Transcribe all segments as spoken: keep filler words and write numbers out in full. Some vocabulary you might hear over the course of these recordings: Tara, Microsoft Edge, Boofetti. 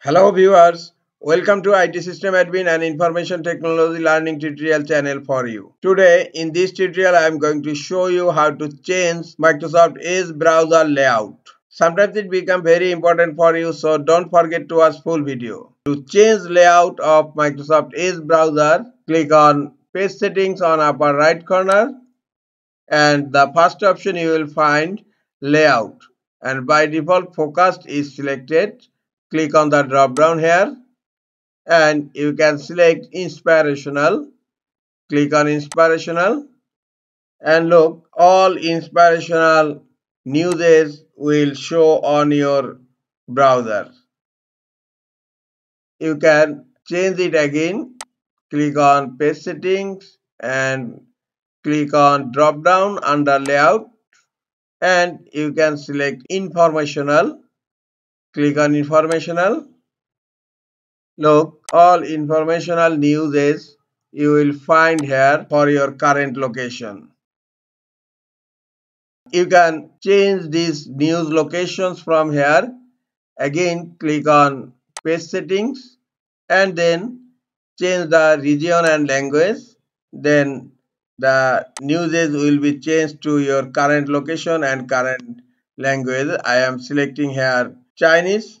Hello viewers, welcome to I T System Admin and Information Technology Learning tutorial channel for you. Today in this tutorial I am going to show you how to change Microsoft Edge browser layout. Sometimes it becomes very important for you, so don't forget to watch full video. To change layout of Microsoft Edge browser, click on Page Settings on upper right corner and the first option you will find Layout, and by default Focused is selected. Click on the drop down here and you can select Inspirational. Click on Inspirational and look, all inspirational news will show on your browser. You can change it again. Click on Page Settings and click on drop down under Layout and you can select Informational. Click on Informational. Look, all informational news is you will find here for your current location. You can change these news locations from here. Again, click on Page Settings and then change the region and language. Then the news is will be changed to your current location and current language. I am selecting here Chinese.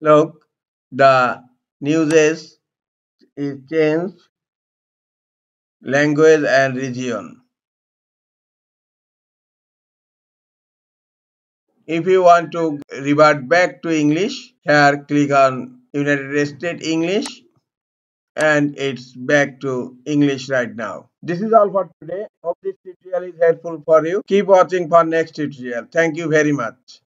Look, the news is, is changed, language and region. If you want to revert back to English, here click on United States English and it's back to English right now. This is all for today. Hope this tutorial is helpful for you. Keep watching for next tutorial. Thank you very much.